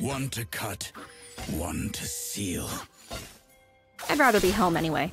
One to cut, one to seal. I'd rather be home anyway.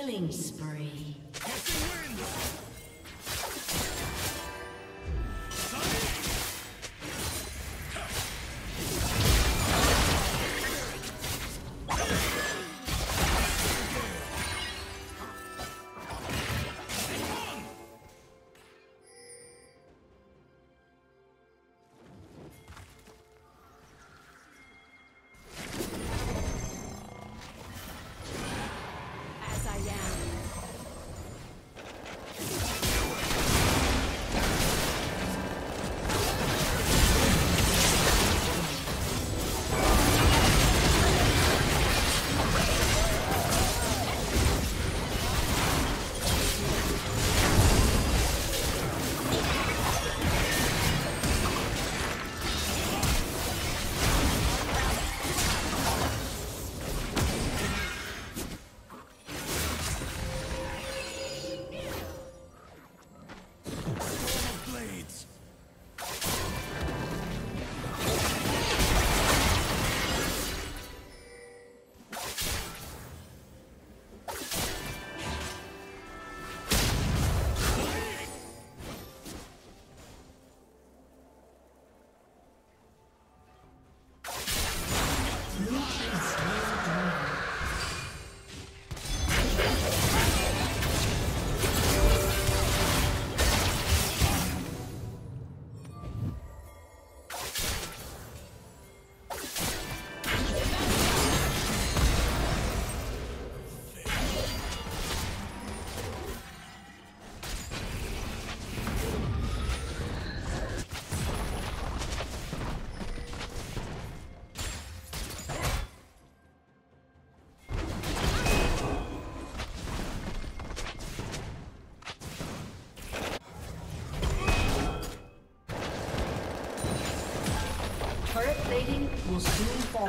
Killing spree. Will soon fall.